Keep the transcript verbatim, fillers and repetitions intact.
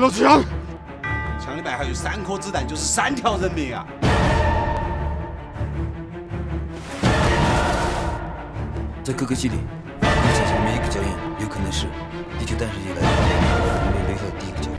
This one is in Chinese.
给老子抢！枪里面还有三颗子弹，就是三条人命啊！ 在各个基地，发现前面一个脚印，有可能是地球诞生以来人类留下的第一个脚印。